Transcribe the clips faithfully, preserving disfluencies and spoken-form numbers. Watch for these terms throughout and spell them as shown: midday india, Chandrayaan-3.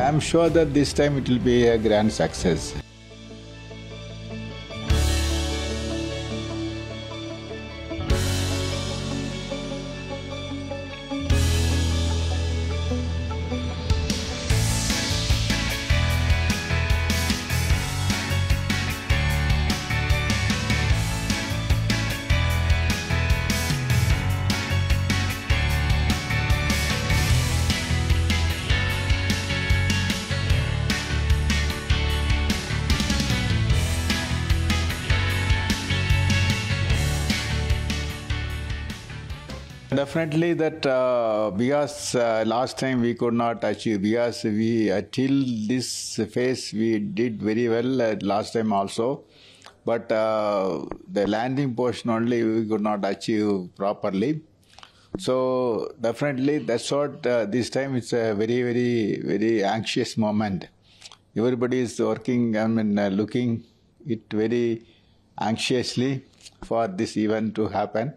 I am sure that this time it will be a grand success. Definitely that uh, because uh, last time we could not achieve, because we uh, till this phase we did very well uh, last time also, but uh, the landing portion only we could not achieve properly. So definitely that's what uh, this time it's a very very very anxious moment. Everybody is working, I mean uh, looking it very anxiously for this event to happen.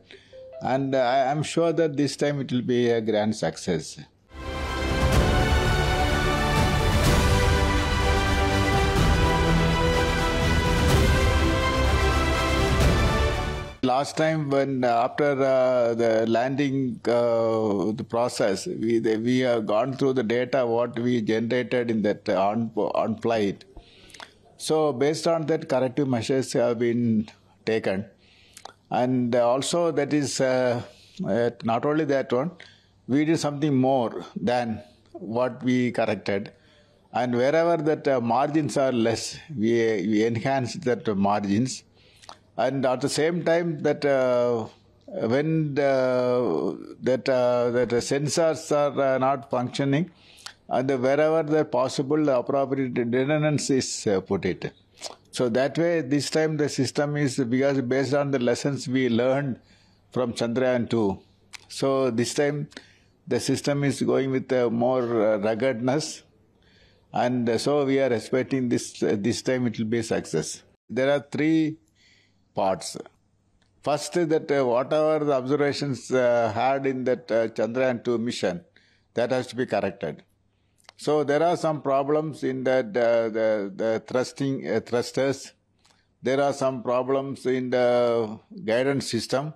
And I am sure that this time it will be a grand success. Last time, when after uh, the landing uh, the process, we the, we have gone through the data what we generated in that on on flight. So based on that, corrective measures have been taken. And also that is uh, uh, not only that one, we did something more than what we corrected. And wherever that uh, margins are less, we, we enhanced that margins. And at the same time that uh, when the, that, uh, that the sensors are uh, not functioning, and wherever the possible appropriate redundancies is uh, put it. So that way, this time the system is, because based on the lessons we learned from Chandrayaan two. So this time the system is going with a more ruggedness, and so we are expecting this, this time it will be a success. There are three parts. First, that whatever the observations had in that Chandrayaan two mission, that has to be corrected. So there are some problems in the, the, the, the thrusting uh, thrusters. There are some problems in the guidance system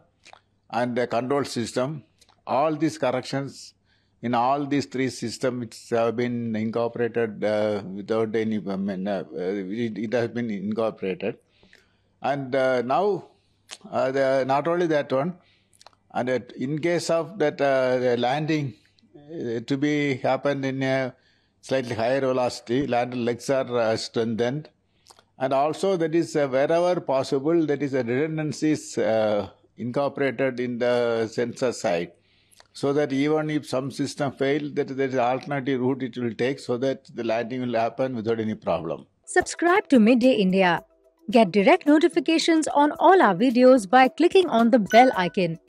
and the control system. All these corrections in all these three systems have been incorporated uh, without any, I mean, uh, it, it has been incorporated. And uh, now, uh, the, not only that one, and that in case of that uh, the landing uh, to be happened in a slightly higher velocity, lateral legs are uh, strengthened. And also that is uh, wherever possible, that is a redundancy is uh, incorporated in the sensor side. So that even if some system fails, that there is an alternative route it will take so that the landing will happen without any problem. Subscribe to Midday India. Get direct notifications on all our videos by clicking on the bell icon.